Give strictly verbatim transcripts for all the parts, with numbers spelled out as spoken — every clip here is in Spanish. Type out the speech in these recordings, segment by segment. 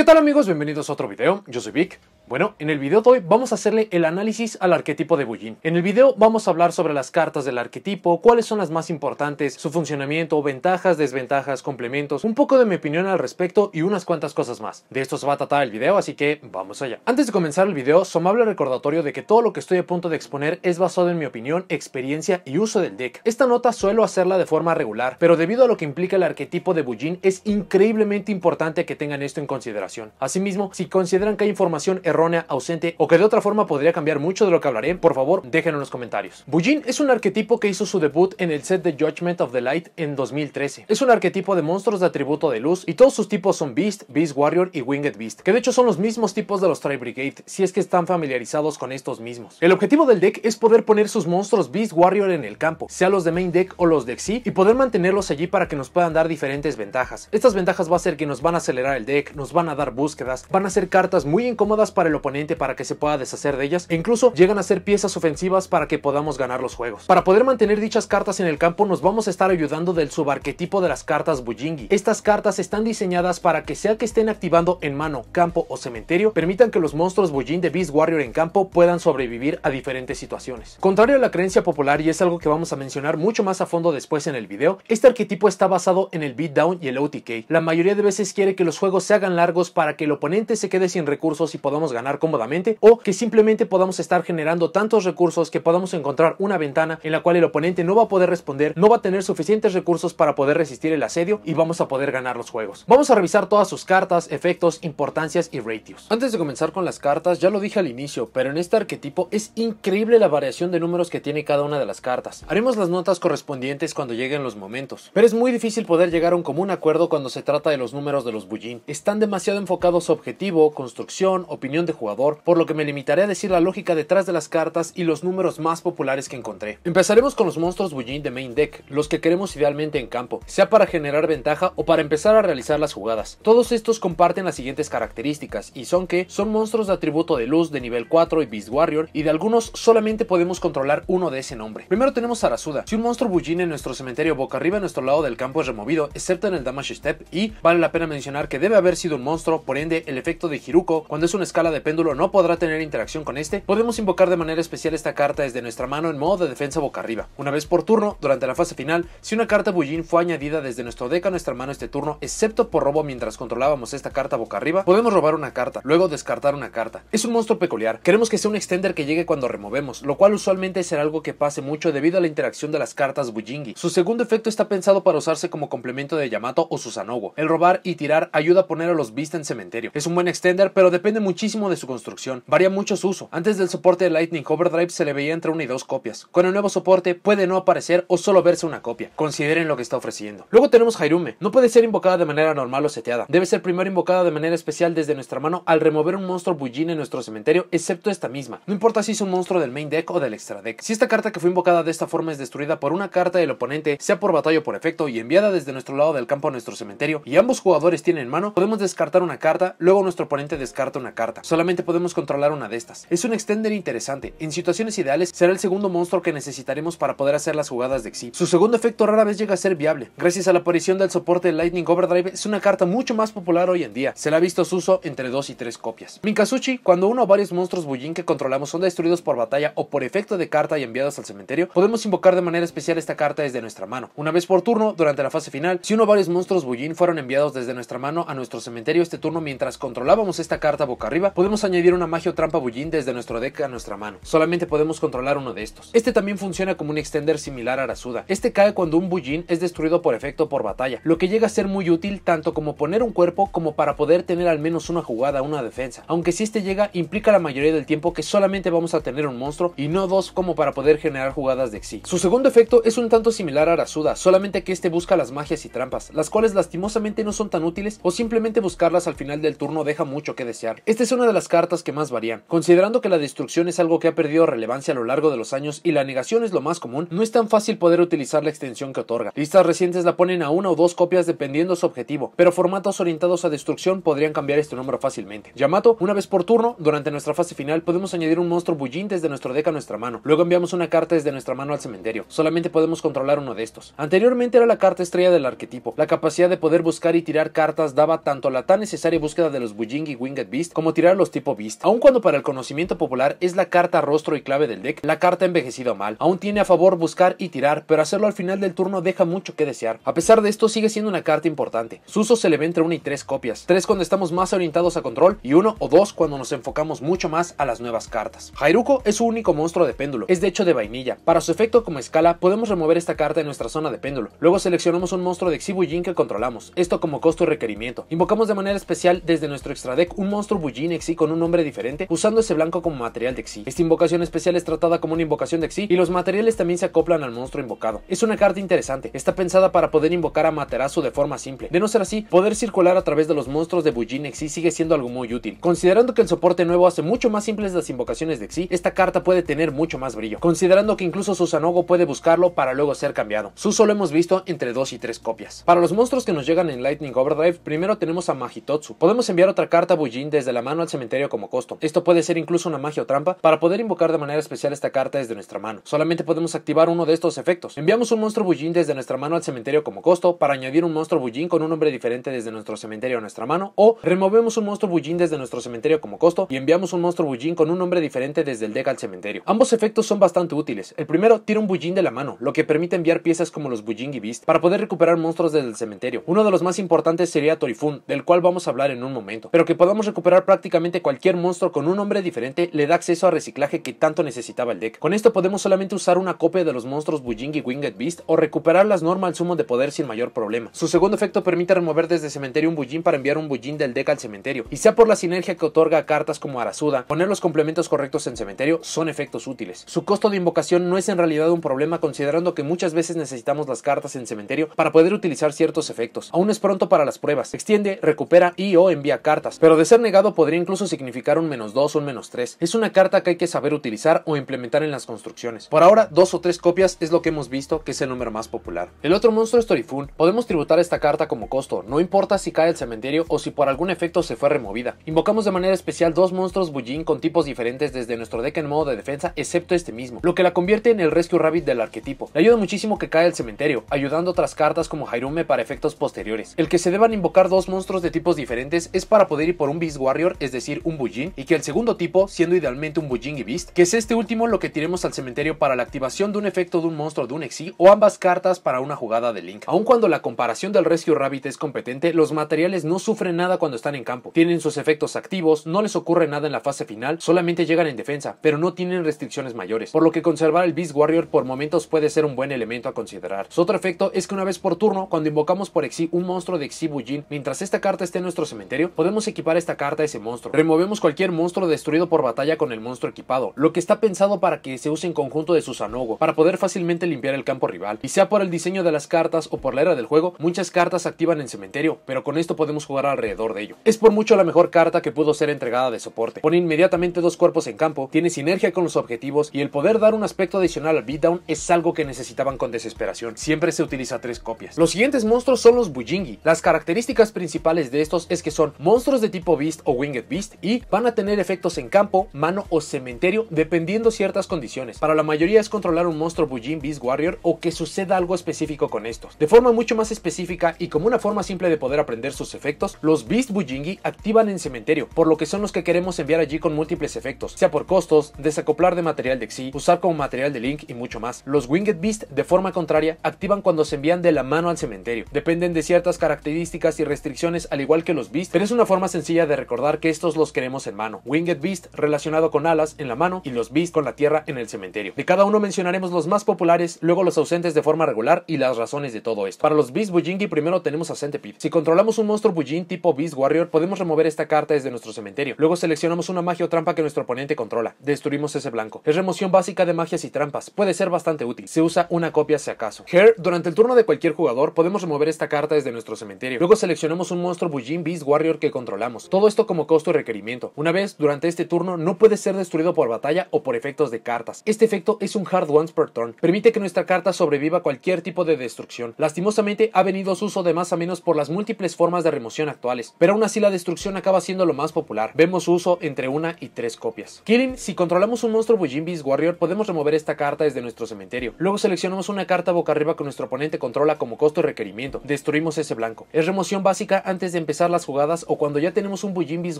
¿Qué tal amigos? Bienvenidos a otro video, yo soy Vic. Bueno, en el video de hoy vamos a hacerle el análisis al arquetipo de Bujin. En el video vamos a hablar sobre las cartas del arquetipo, cuáles son las más importantes, su funcionamiento, ventajas, desventajas, complementos, un poco de mi opinión al respecto y unas cuantas cosas más. De esto se va a tratar el video, así que vamos allá. Antes de comenzar el video, su amable recordatorio de que todo lo que estoy a punto de exponer es basado en mi opinión, experiencia y uso del deck. Esta nota suelo hacerla de forma regular, pero debido a lo que implica el arquetipo de Bujin, es increíblemente importante que tengan esto en consideración. Asimismo, si consideran que hay información errónea, ausente o que de otra forma podría cambiar mucho de lo que hablaré, por favor déjenlo en los comentarios. Bujin es un arquetipo que hizo su debut en el set de Judgment of the Light en dos mil trece. Es un arquetipo de monstruos de atributo de luz y todos sus tipos son Beast, Beast Warrior y Winged Beast, que de hecho son los mismos tipos de los Tri-Brigade, si es que están familiarizados con estos mismos. El objetivo del deck es poder poner sus monstruos Beast Warrior en el campo, sea los de main deck o los de X Y, y poder mantenerlos allí para que nos puedan dar diferentes ventajas. Estas ventajas va a ser que nos van a acelerar el deck, nos van a dar búsquedas, van a ser cartas muy incómodas para el oponente para que se pueda deshacer de ellas, e incluso llegan a ser piezas ofensivas para que podamos ganar los juegos. Para poder mantener dichas cartas en el campo nos vamos a estar ayudando del subarquetipo de las cartas Bujingi. Estas cartas están diseñadas para que sea que estén activando en mano, campo o cementerio, permitan que los monstruos Bujin de Beast Warrior en campo puedan sobrevivir a diferentes situaciones. Contrario a la creencia popular, y es algo que vamos a mencionar mucho más a fondo después en el video, este arquetipo está basado en el beatdown y el O T K. La mayoría de veces quiere que los juegos se hagan largos para que el oponente se quede sin recursos y podamos ganar ganar cómodamente, o que simplemente podamos estar generando tantos recursos que podamos encontrar una ventana en la cual el oponente no va a poder responder, no va a tener suficientes recursos para poder resistir el asedio y vamos a poder ganar los juegos. Vamos a revisar todas sus cartas, efectos, importancias y ratios. Antes de comenzar con las cartas, ya lo dije al inicio, pero en este arquetipo es increíble la variación de números que tiene cada una de las cartas. Haremos las notas correspondientes cuando lleguen los momentos, pero es muy difícil poder llegar a un común acuerdo cuando se trata de los números de los Bujin. Están demasiado enfocados a objetivo, construcción, opinión de jugador, por lo que me limitaré a decir la lógica detrás de las cartas y los números más populares que encontré. Empezaremos con los monstruos Bujin de main deck, los que queremos idealmente en campo, sea para generar ventaja o para empezar a realizar las jugadas. Todos estos comparten las siguientes características y son que son monstruos de atributo de luz de nivel cuatro y Beast Warrior, y de algunos solamente podemos controlar uno de ese nombre. Primero tenemos a Arasuda. Si un monstruo Bujin en nuestro cementerio boca arriba a nuestro lado del campo es removido, excepto en el Damage Step, y vale la pena mencionar que debe haber sido un monstruo, por ende el efecto de Hiruko cuando es una escala de péndulo no podrá tener interacción con este. Podemos invocar de manera especial esta carta desde nuestra mano en modo de defensa boca arriba. Una vez por turno, durante la fase final, si una carta Bujin fue añadida desde nuestro deck a nuestra mano este turno, excepto por robo mientras controlábamos esta carta boca arriba, podemos robar una carta, luego descartar una carta. Es un monstruo peculiar, queremos que sea un extender que llegue cuando removemos, lo cual usualmente será algo que pase mucho debido a la interacción de las cartas Bujingi. Su segundo efecto está pensado para usarse como complemento de Yamato o Susanowo. El robar y tirar ayuda a poner a los Beast en cementerio. Es un buen extender, pero depende muchísimo de de su construcción, varía mucho su uso. Antes del soporte de Lightning Overdrive se le veía entre una y dos copias. Con el nuevo soporte puede no aparecer o solo verse una copia. Consideren lo que está ofreciendo. Luego tenemos Hirume. No puede ser invocada de manera normal o seteada. Debe ser primero invocada de manera especial desde nuestra mano al remover un monstruo Bujin en nuestro cementerio, excepto esta misma. No importa si es un monstruo del main deck o del extra deck. Si esta carta que fue invocada de esta forma es destruida por una carta del oponente, sea por batalla o por efecto, y enviada desde nuestro lado del campo a nuestro cementerio, y ambos jugadores tienen en mano, podemos descartar una carta, luego nuestro oponente descarta una carta. Solamente podemos controlar una de estas. Es un extender interesante. En situaciones ideales será el segundo monstruo que necesitaremos para poder hacer las jugadas de X Y. Su segundo efecto rara vez llega a ser viable. Gracias a la aparición del soporte de Lightning Overdrive es una carta mucho más popular hoy en día. Se la ha visto su uso entre dos y tres copias. Minkazuchi, cuando uno o varios monstruos Bujin que controlamos son destruidos por batalla o por efecto de carta y enviados al cementerio, podemos invocar de manera especial esta carta desde nuestra mano. Una vez por turno, durante la fase final, si uno o varios monstruos Bujin fueron enviados desde nuestra mano a nuestro cementerio este turno mientras controlábamos esta carta boca arriba, podemos Podemos añadir una magia o trampa Bujin desde nuestro deck a nuestra mano. Solamente podemos controlar uno de estos. Este también funciona como un extender similar a Arasuda. Este cae cuando un Bujin es destruido por efecto por batalla, lo que llega a ser muy útil tanto como poner un cuerpo como para poder tener al menos una jugada, una defensa. Aunque si este llega, implica la mayoría del tiempo que solamente vamos a tener un monstruo y no dos como para poder generar jugadas de X Y. Su segundo efecto es un tanto similar a Arasuda, solamente que este busca las magias y trampas, las cuales lastimosamente no son tan útiles o simplemente buscarlas al final del turno deja mucho que desear. Esta es una de las Las cartas que más varían. Considerando que la destrucción es algo que ha perdido relevancia a lo largo de los años y la negación es lo más común, no es tan fácil poder utilizar la extensión que otorga. Listas recientes la ponen a una o dos copias dependiendo su objetivo, pero formatos orientados a destrucción podrían cambiar este número fácilmente. Yamato, una vez por turno, durante nuestra fase final podemos añadir un monstruo Bujin desde nuestro deck a nuestra mano, luego enviamos una carta desde nuestra mano al cementerio. Solamente podemos controlar uno de estos. Anteriormente era la carta estrella del arquetipo. La capacidad de poder buscar y tirar cartas daba tanto la tan necesaria búsqueda de los Bujingi Winged Beast como tirar los tipo Beast. Aun cuando para el conocimiento popular es la carta rostro y clave del deck, la carta ha envejecido mal. Aún tiene a favor buscar y tirar, pero hacerlo al final del turno deja mucho que desear. A pesar de esto, sigue siendo una carta importante. Su uso se le ve entre una y tres copias. Tres cuando estamos más orientados a control y uno o dos cuando nos enfocamos mucho más a las nuevas cartas. Hiruko es su único monstruo de péndulo. Es de hecho de vainilla. Para su efecto como escala, podemos remover esta carta en nuestra zona de péndulo. Luego seleccionamos un monstruo de Exibujin que controlamos. Esto como costo y requerimiento. Invocamos de manera especial desde nuestro extra deck un monstruo Bujin Exi con un nombre diferente, usando ese blanco como material de Exi. Esta invocación especial es tratada como una invocación de Exi y los materiales también se acoplan al monstruo invocado. Es una carta interesante. Está pensada para poder invocar a Amaterasu de forma simple. De no ser así, poder circular a través de los monstruos de Bujin Exi sigue siendo algo muy útil. Considerando que el soporte nuevo hace mucho más simples las invocaciones de Exi, esta carta puede tener mucho más brillo. Considerando que incluso Susanowo puede buscarlo para luego ser cambiado. Su uso lo hemos visto entre dos y tres copias. Para los monstruos que nos llegan en Lightning Overdrive, primero tenemos a Mahitotsu. Podemos enviar otra carta Bujin desde la mano al cementerio como costo. Esto puede ser incluso una magia o trampa para poder invocar de manera especial esta carta desde nuestra mano. Solamente podemos activar uno de estos efectos. Enviamos un monstruo Bujin desde nuestra mano al cementerio como costo para añadir un monstruo Bujin con un nombre diferente desde nuestro cementerio a nuestra mano, o removemos un monstruo Bujin desde nuestro cementerio como costo y enviamos un monstruo Bujin con un nombre diferente desde el deck al cementerio. Ambos efectos son bastante útiles. El primero tira un Bujin de la mano, lo que permite enviar piezas como los Bujingi Beast para poder recuperar monstruos desde el cementerio. Uno de los más importantes sería Torifune, del cual vamos a hablar en un momento, pero que podamos recuperar prácticamente cualquier monstruo con un nombre diferente le da acceso a reciclaje que tanto necesitaba el deck. Con esto podemos solamente usar una copia de los monstruos Bujingi Winged Beast o recuperar las normal summon de poder sin mayor problema. Su segundo efecto permite remover desde cementerio un Bujin para enviar un Bujin del deck al cementerio, y sea por la sinergia que otorga a cartas como Arasuda, poner los complementos correctos en cementerio son efectos útiles. Su costo de invocación no es en realidad un problema considerando que muchas veces necesitamos las cartas en cementerio para poder utilizar ciertos efectos. Aún es pronto para las pruebas. Extiende, recupera y o envía cartas, pero de ser negado podría incluso significar un menos dos o un menos tres. Es una carta que hay que saber utilizar o implementar en las construcciones. Por ahora, dos o tres copias es lo que hemos visto que es el número más popular. El otro monstruo es Torifune. Podemos tributar esta carta como costo, no importa si cae al cementerio o si por algún efecto se fue removida. Invocamos de manera especial dos monstruos Bujin con tipos diferentes desde nuestro deck en modo de defensa, excepto este mismo, lo que la convierte en el Rescue Rabbit del arquetipo. Le ayuda muchísimo que cae al cementerio, ayudando otras cartas como Hirume para efectos posteriores. El que se deban invocar dos monstruos de tipos diferentes es para poder ir por un Beast Warrior, es decir, un Bujin, y que el segundo tipo, siendo idealmente un Bujingi Beast, que es este último lo que tiremos al cementerio para la activación de un efecto de un monstruo de un Exi, o ambas cartas para una jugada de Link. Aun cuando la comparación del Rescue Rabbit es competente, los materiales no sufren nada cuando están en campo. Tienen sus efectos activos, no les ocurre nada en la fase final, solamente llegan en defensa, pero no tienen restricciones mayores, por lo que conservar el Beast Warrior por momentos puede ser un buen elemento a considerar. Su otro efecto es que una vez por turno, cuando invocamos por Exi un monstruo de Exi Bujin, mientras esta carta esté en nuestro cementerio, podemos equipar esta carta a ese monstruo. Removemos cualquier monstruo destruido por batalla con el monstruo equipado, lo que está pensado para que se use en conjunto de Susanowo, para poder fácilmente limpiar el campo rival. Y sea por el diseño de las cartas o por la era del juego, muchas cartas se activan en cementerio, pero con esto podemos jugar alrededor de ello. Es por mucho la mejor carta que pudo ser entregada de soporte. Pone inmediatamente dos cuerpos en campo, tiene sinergia con los objetivos y el poder dar un aspecto adicional al beatdown es algo que necesitaban con desesperación. Siempre se utiliza tres copias. Los siguientes monstruos son los Bujingi. Las características principales de estos es que son monstruos de tipo Beast o Winged Beast y van a tener efectos en campo, mano o cementerio dependiendo ciertas condiciones. Para la mayoría es controlar un monstruo Bujin Beast Warrior o que suceda algo específico con estos. De forma mucho más específica y como una forma simple de poder aprender sus efectos, los Beast Bujingi activan en cementerio, por lo que son los que queremos enviar allí con múltiples efectos, sea por costos, desacoplar de material de Exi, usar como material de Link y mucho más. Los Winged Beast, de forma contraria, activan cuando se envían de la mano al cementerio. Dependen de ciertas características y restricciones al igual que los Beast, pero es una forma sencilla de recordar que estos los queremos en mano. Winged Beast relacionado con alas en la mano y los Beast con la tierra en el cementerio. De cada uno mencionaremos los más populares, luego los ausentes de forma regular y las razones de todo esto. Para los Beast Bujingi primero tenemos a Centipede. Si controlamos un monstruo Bujin tipo Beast Warrior podemos remover esta carta desde nuestro cementerio. Luego seleccionamos una magia o trampa que nuestro oponente controla. Destruimos ese blanco. Es remoción básica de magias y trampas. Puede ser bastante útil. Se usa una copia si acaso. Here, durante el turno de cualquier jugador podemos remover esta carta desde nuestro cementerio. Luego seleccionamos un monstruo Bujin Beast Warrior que controlamos. Todo esto como costo y requerimiento. Una vez durante este turno no puede ser destruido por batalla o por efectos de cartas. Este efecto es un hard once per turn. Permite que nuestra carta sobreviva a cualquier tipo de destrucción. Lastimosamente ha venido su uso de más a menos por las múltiples formas de remoción actuales, pero aún así la destrucción acaba siendo lo más popular. Vemos su uso entre una y tres copias. Killing, si controlamos un monstruo Bujin Beast Warrior podemos remover esta carta desde nuestro cementerio. Luego seleccionamos una carta boca arriba que nuestro oponente controla como costo y requerimiento. Destruimos ese blanco. Es remoción básica antes de empezar empezar las jugadas o cuando ya tenemos un Bujin Beast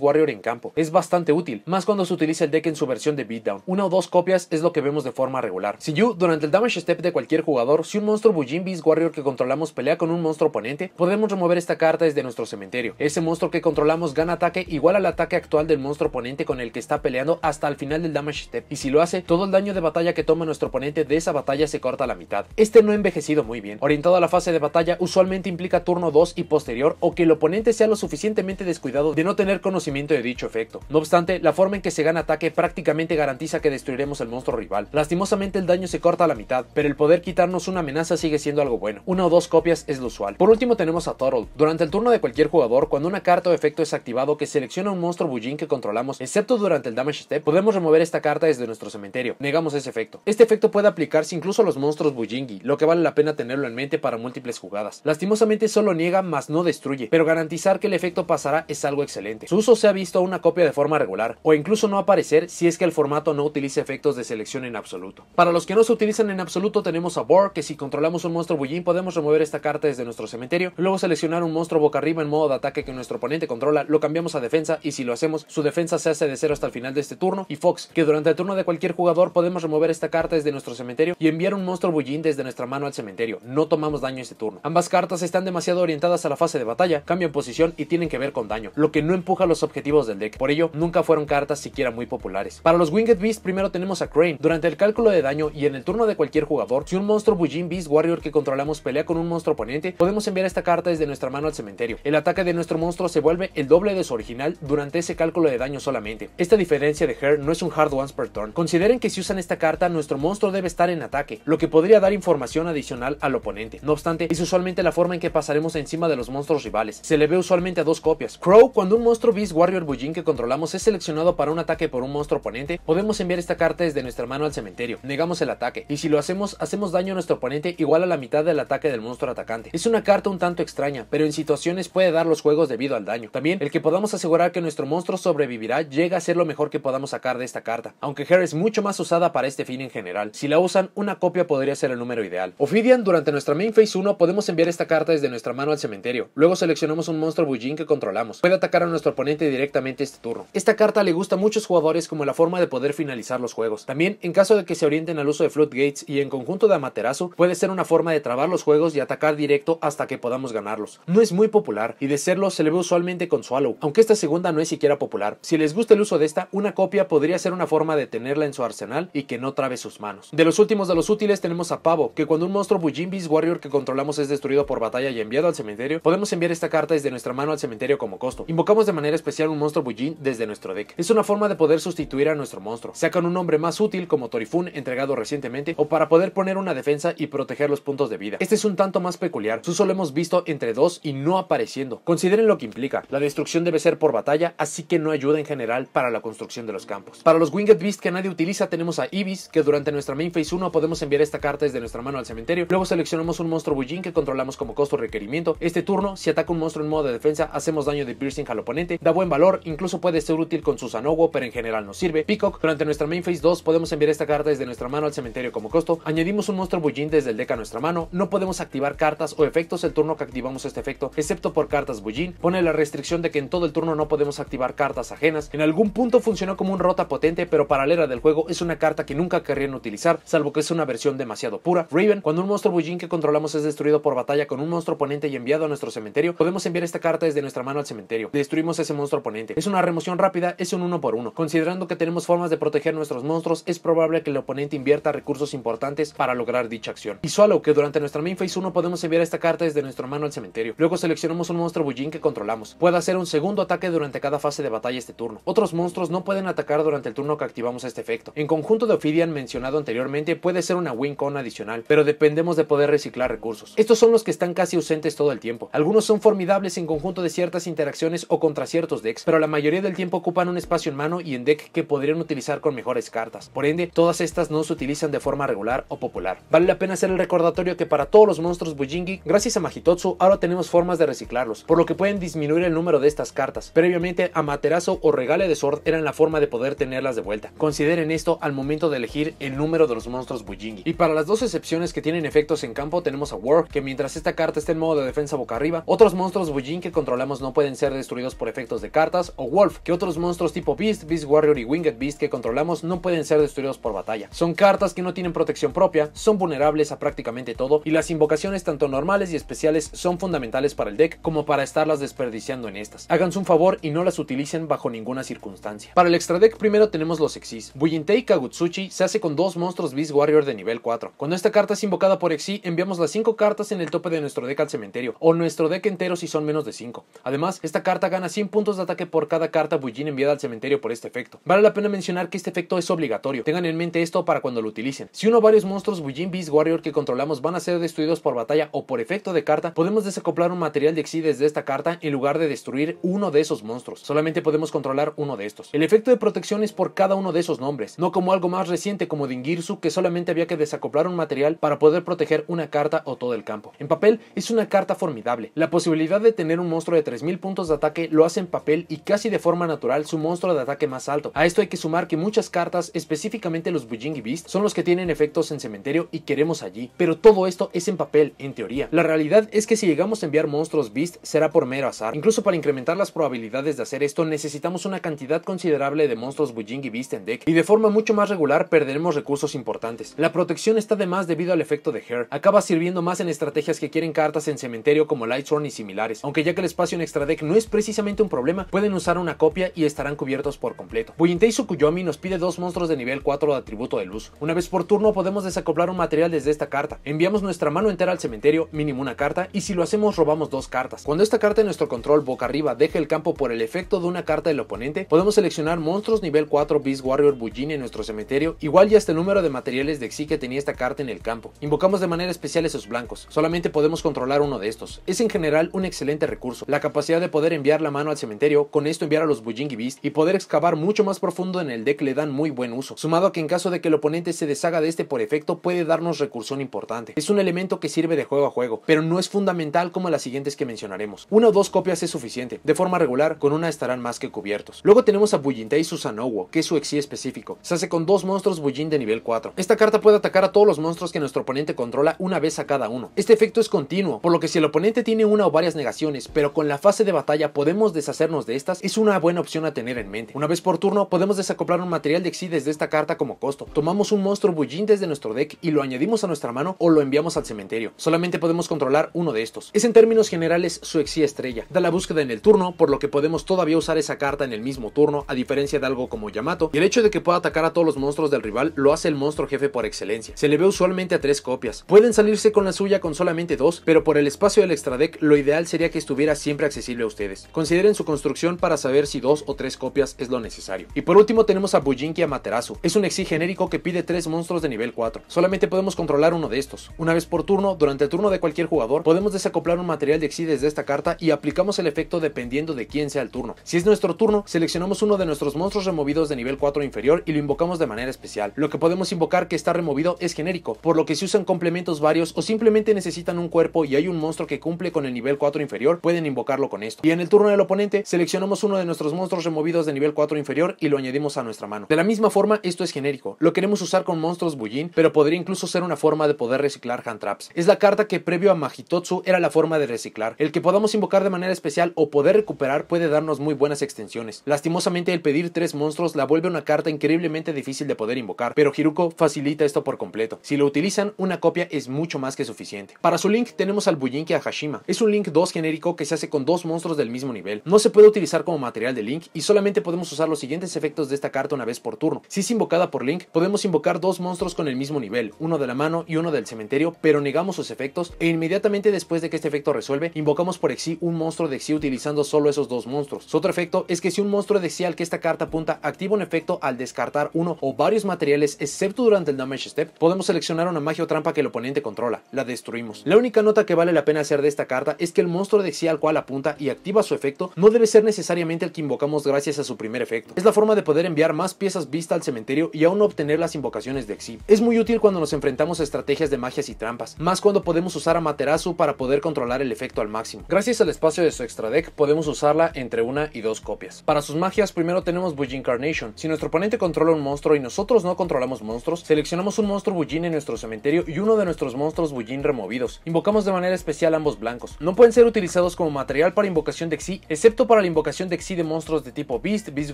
Warrior en campo. Es bastante útil, más cuando se utiliza el deck en su versión de beatdown. Una o dos copias es lo que vemos de forma regular. Siyu, durante el damage step de cualquier jugador, si un monstruo Bujin Beast Warrior que controlamos pelea con un monstruo oponente, podemos remover esta carta desde nuestro cementerio. Ese monstruo que controlamos gana ataque igual al ataque actual del monstruo oponente con el que está peleando hasta el final del damage step, y si lo hace, todo el daño de batalla que toma nuestro oponente de esa batalla se corta a la mitad. Este no ha envejecido muy bien. Orientado a la fase de batalla, usualmente implica turno dos y posterior, o que el oponente sea lo suficientemente descuidado de no tener conocimiento de dicho efecto. No obstante, la forma en que se gana ataque prácticamente garantiza que destruiremos el monstruo rival. Lastimosamente el daño se corta a la mitad, pero el poder quitarnos una amenaza sigue siendo algo bueno. Una o dos copias es lo usual. Por último tenemos a Turtle. Durante el turno de cualquier jugador, cuando una carta o efecto es activado que selecciona un monstruo Bujin que controlamos, excepto durante el damage step, podemos remover esta carta desde nuestro cementerio. Negamos ese efecto. Este efecto puede aplicarse incluso a los monstruos Bujingi, lo que vale la pena tenerlo en mente para múltiples jugadas. Lastimosamente solo niega, mas no destruye, pero garantizar que el efecto pasará es algo excelente. Su uso se ha visto una copia de forma regular, o incluso no aparecer si es que el formato no utiliza efectos de selección en absoluto. Para los que no se utilizan en absoluto tenemos a Boar, que si controlamos un monstruo Bujin podemos remover esta carta desde nuestro cementerio, luego seleccionar un monstruo boca arriba en modo de ataque que nuestro oponente controla, lo cambiamos a defensa y si lo hacemos, su defensa se hace de cero hasta el final de este turno, y Fox, que durante el turno de cualquier jugador podemos remover esta carta desde nuestro cementerio y enviar un monstruo Bujin desde nuestra mano al cementerio. No tomamos daño este turno. Ambas cartas están demasiado orientadas a la fase de batalla, cambian posición y tienen que ver con daño, lo que no empuja los objetivos del deck, por ello nunca fueron cartas siquiera muy populares. Para los Winged Beasts primero tenemos a Crane. Durante el cálculo de daño y en el turno de cualquier jugador, si un monstruo Bujin Beast Warrior que controlamos pelea con un monstruo oponente, podemos enviar esta carta desde nuestra mano al cementerio. El ataque de nuestro monstruo se vuelve el doble de su original durante ese cálculo de daño solamente. Esta diferencia de Hair no es un hard once per turn. Consideren que si usan esta carta, nuestro monstruo debe estar en ataque, lo que podría dar información adicional al oponente. No obstante, es usualmente la forma en que pasaremos encima de los monstruos rivales. Se le ve usualmente a dos copias. Crow, cuando un monstruo Beast Warrior Bujin que controlamos es seleccionado para un ataque por un monstruo oponente, podemos enviar esta carta desde nuestra mano al cementerio. Negamos el ataque, y si lo hacemos, hacemos daño a nuestro oponente igual a la mitad del ataque del monstruo atacante. Es una carta un tanto extraña, pero en situaciones puede dar los juegos debido al daño. También, el que podamos asegurar que nuestro monstruo sobrevivirá llega a ser lo mejor que podamos sacar de esta carta, aunque Hair es mucho más usada para este fin en general. Si la usan, una copia podría ser el número ideal. Ophidian, durante nuestra main phase uno podemos enviar esta carta desde nuestra mano al cementerio, luego seleccionamos un monstruo Bujin que controlamos. Puede atacar a nuestro oponente directamente este turno. Esta carta le gusta a muchos jugadores como la forma de poder finalizar los juegos. También, en caso de que se orienten al uso de Floodgates y en conjunto de Amaterasu, puede ser una forma de trabar los juegos y atacar directo hasta que podamos ganarlos. No es muy popular, y de serlo se le ve usualmente con Swallow, aunque esta segunda no es siquiera popular. Si les gusta el uso de esta, una copia podría ser una forma de tenerla en su arsenal y que no trabe sus manos. De los últimos de los útiles tenemos a Pavo, que cuando un monstruo Bujin Beast Warrior que controlamos es destruido por batalla y enviado al cementerio, podemos enviar esta carta desde nuestra mano al cementerio como costo. Invocamos de manera especial un monstruo Bujin desde nuestro deck. Es una forma de poder sustituir a nuestro monstruo. Sacan un nombre más útil como Torifune, entregado recientemente, o para poder poner una defensa y proteger los puntos de vida. Este es un tanto más peculiar, su uso lo hemos visto entre dos y no apareciendo. Consideren lo que implica. La destrucción debe ser por batalla, así que no ayuda en general para la construcción de los campos. Para los Winged Beast que nadie utiliza tenemos a Ibis, que durante nuestra main phase uno podemos enviar esta carta desde nuestra mano al cementerio, luego seleccionamos un monstruo Bujin que controlamos como costo requerimiento. Este turno, si ataca un monstruo en modo de defensa, hacemos daño de piercing al oponente, da buen valor, incluso puede ser útil con Susanowo, pero en general no sirve. Peacock, durante nuestra main phase dos podemos enviar esta carta desde nuestra mano al cementerio como costo, añadimos un monstruo Bujin desde el deck a nuestra mano, no podemos activar cartas o efectos el turno que activamos este efecto, excepto por cartas Bujin, pone la restricción de que en todo el turno no podemos activar cartas ajenas. En algún punto funcionó como un rota potente, pero para la era del juego es una carta que nunca querrían utilizar, salvo que es una versión demasiado pura. Raven, cuando un monstruo Bujin que controlamos es destruido por batalla con un monstruo oponente y enviado a nuestro cementerio, podemos enviar esta carta desde nuestra mano al cementerio. Destruimos ese monstruo oponente. Es una remoción rápida, es un uno por uno. Considerando que tenemos formas de proteger nuestros monstruos, es probable que el oponente invierta recursos importantes para lograr dicha acción. Y Swallow, que durante nuestra main phase uno podemos enviar esta carta desde nuestra mano al cementerio. Luego seleccionamos un monstruo Bujin que controlamos. Puede hacer un segundo ataque durante cada fase de batalla este turno. Otros monstruos no pueden atacar durante el turno que activamos este efecto. En conjunto de Ophidian mencionado anteriormente puede ser una win con adicional, pero dependemos de poder reciclar recursos. Estos son los que están casi ausentes todo el tiempo. Algunos son formidables en conjunto de ciertas interacciones o contra ciertos decks, pero la mayoría del tiempo ocupan un espacio en mano y en deck que podrían utilizar con mejores cartas. Por ende, todas estas no se utilizan de forma regular o popular. Vale la pena hacer el recordatorio que para todos los monstruos Bujingi, gracias a Mahitotsu, ahora tenemos formas de reciclarlos, por lo que pueden disminuir el número de estas cartas. Previamente, Amaterasu o Regale de Sword eran la forma de poder tenerlas de vuelta. Consideren esto al momento de elegir el número de los monstruos Bujingi. Y para las dos excepciones que tienen efectos en campo tenemos a War, que mientras esta carta está en modo de defensa boca arriba, otros monstruos Bujingi Bujin que controlamos no pueden ser destruidos por efectos de cartas, o Wolf, que otros monstruos tipo Beast, Beast Warrior y Winged Beast que controlamos no pueden ser destruidos por batalla. Son cartas que no tienen protección propia, son vulnerables a prácticamente todo, y las invocaciones tanto normales y especiales son fundamentales para el deck como para estarlas desperdiciando en estas. Háganse un favor y no las utilicen bajo ninguna circunstancia. Para el extra deck primero tenemos los Exis. Bujintei Kagutsuchi se hace con dos monstruos Beast Warrior de nivel cuatro. Cuando esta carta es invocada por Exi, enviamos las cinco cartas en el tope de nuestro deck al cementerio, o nuestro deck entero si son menos de cinco. Además, esta carta gana cien puntos de ataque por cada carta Bujin enviada al cementerio por este efecto. Vale la pena mencionar que este efecto es obligatorio, tengan en mente esto para cuando lo utilicen. Si uno o varios monstruos Bujin Beast Warrior que controlamos van a ser destruidos por batalla o por efecto de carta, podemos desacoplar un material de Exi desde esta carta en lugar de destruir uno de esos monstruos. Solamente podemos controlar uno de estos. El efecto de protección es por cada uno de esos nombres, no como algo más reciente como Dingirsu, que solamente había que desacoplar un material para poder proteger una carta o todo el campo. En papel es una carta formidable. La posibilidad de tener un monstruo de tres mil puntos de ataque lo hace en papel y casi de forma natural su monstruo de ataque más alto. A esto hay que sumar que muchas cartas, específicamente los Bujingi Beast, son los que tienen efectos en cementerio y queremos allí, pero todo esto es en papel, en teoría. La realidad es que si llegamos a enviar monstruos Beast será por mero azar. Incluso para incrementar las probabilidades de hacer esto necesitamos una cantidad considerable de monstruos Bujingi Beast en deck, y de forma mucho más regular perderemos recursos importantes. La protección está de más debido al efecto de Hair, acaba sirviendo más en estrategias que quieren cartas en cementerio como Lightsworn y similares, aunque ya que el espacio en extra deck no es precisamente un problema, pueden usar una copia y estarán cubiertos por completo. Bujintei Tsukuyomi nos pide dos monstruos de nivel cuatro de atributo de luz. Una vez por turno podemos desacoplar un material desde esta carta. Enviamos nuestra mano entera al cementerio, mínimo una carta, y si lo hacemos robamos dos cartas. Cuando esta carta en nuestro control boca arriba deje el campo por el efecto de una carta del oponente, podemos seleccionar monstruos nivel cuatro Beast Warrior Bujin en nuestro cementerio, igual y hasta el número de materiales de Exi que tenía esta carta en el campo. Invocamos de manera especial esos blancos, solamente podemos controlar uno de estos. Es en general un excelente recurso, la capacidad de poder enviar la mano al cementerio, con esto enviar a los Bujingi Beast y poder excavar mucho más profundo en el deck le dan muy buen uso, sumado a que en caso de que el oponente se deshaga de este por efecto puede darnos recursión importante. Es un elemento que sirve de juego a juego, pero no es fundamental como las siguientes que mencionaremos. Una o dos copias es suficiente, de forma regular con una estarán más que cubiertos. Luego tenemos a Bujintei Susanowo, que es su Exi específico. Se hace con dos monstruos Bujin de nivel cuatro. Esta carta puede atacar a todos los monstruos que nuestro oponente controla una vez a cada uno. Este efecto es continuo, por lo que si el oponente tiene una o varias negaciones, pero con la fase de batalla podemos deshacernos de estas, es una buena opción a tener en mente. Una vez por turno podemos desacoplar un material de Exi desde esta carta como costo. Tomamos un monstruo Bujin desde nuestro deck y lo añadimos a nuestra mano o lo enviamos al cementerio. Solamente podemos controlar uno de estos. Es en términos generales su Exi estrella. Da la búsqueda en el turno, por lo que podemos todavía usar esa carta en el mismo turno, a diferencia de algo como Yamato, y el hecho de que pueda atacar a todos los monstruos del rival lo hace el monstruo jefe por excelencia. Se le ve usualmente a tres copias. Pueden salirse con la suya con solamente dos, pero por el espacio del extra deck lo ideal sería que estuviera siempre accesible a ustedes. Consideren su construcción para saber si dos o tres copias es lo necesario. Y por último tenemos a Bujinki Amaterasu. Es un Exi genérico que pide tres monstruos de nivel cuatro. Solamente podemos controlar uno de estos. Una vez por turno, durante el turno de cualquier jugador, podemos desacoplar un material de Exi desde esta carta y aplicamos el efecto dependiendo de quién sea el turno. Si es nuestro turno, seleccionamos uno de nuestros monstruos removidos de nivel cuatro inferior y lo invocamos de manera especial. Lo que podemos invocar que está removido es genérico, por lo que si usan complementos varios o simplemente necesitan un cuerpo y hay un monstruo que cumple con el nivel cuatro inferior, pueden invocarlo con esto. Y en el turno del oponente, seleccionamos uno de nuestros monstruos removidos de nivel cuatro inferior y lo añadimos a nuestra mano. De la misma forma, esto es genérico. Lo queremos usar con monstruos Bujin, pero podría incluso ser una forma de poder reciclar hand traps. Es la carta que previo a Mahitotsu era la forma de reciclar. El que podamos invocar de manera especial o poder recuperar puede darnos muy buenas extensiones. Lastimosamente, el pedir tres monstruos la vuelve una carta increíblemente difícil de poder invocar, pero Hiruko facilita esto por completo. Si lo utilizan, una copia es mucho más que suficiente. Para su link tenemos al Bujinki Ahashima. Es un link dos genérico que se hace con dos monstruos del mismo nivel. No se puede utilizar como material de link y solamente podemos usar los siguientes efectos de esta carta una vez por turno. Si es invocada por link, podemos invocar dos monstruos con el mismo nivel, uno de la mano y uno del cementerio, pero negamos sus efectos e inmediatamente después de que este efecto resuelve, invocamos por Exi un monstruo de Exi utilizando solo esos dos monstruos. Su otro efecto es que si un monstruo de Exi al que esta carta apunta activa un efecto al descartar uno o varios materiales excepto durante el damage step, podemos seleccionar una magia o trampa que el oponente controla. La destruimos. La única nota que vale la pena hacer de esta carta es que el monstruo de Exi al cual apunta y activa su efecto no debe ser necesariamente el que invocamos gracias a su primer efecto. Es la forma de poder enviar más piezas Beast al cementerio y aún obtener las invocaciones de Exi. Es muy útil cuando nos enfrentamos a estrategias de magias y trampas, más cuando podemos usar a Materasu para poder controlar el efecto al máximo. Gracias al espacio de su extra deck podemos usarla entre una y dos copias. Para sus magias primero tenemos Bujincarnation. Si nuestro oponente controla un monstruo y nosotros no controlamos monstruos, seleccionamos un monstruo Bujin en nuestro cementerio y uno de nuestros monstruos Bujin removidos. Invocamos de manera especial ambos blancos. No pueden ser utilizados usados como material para invocación de Xyz, excepto para la invocación de Xyz de monstruos de tipo Beast, Beast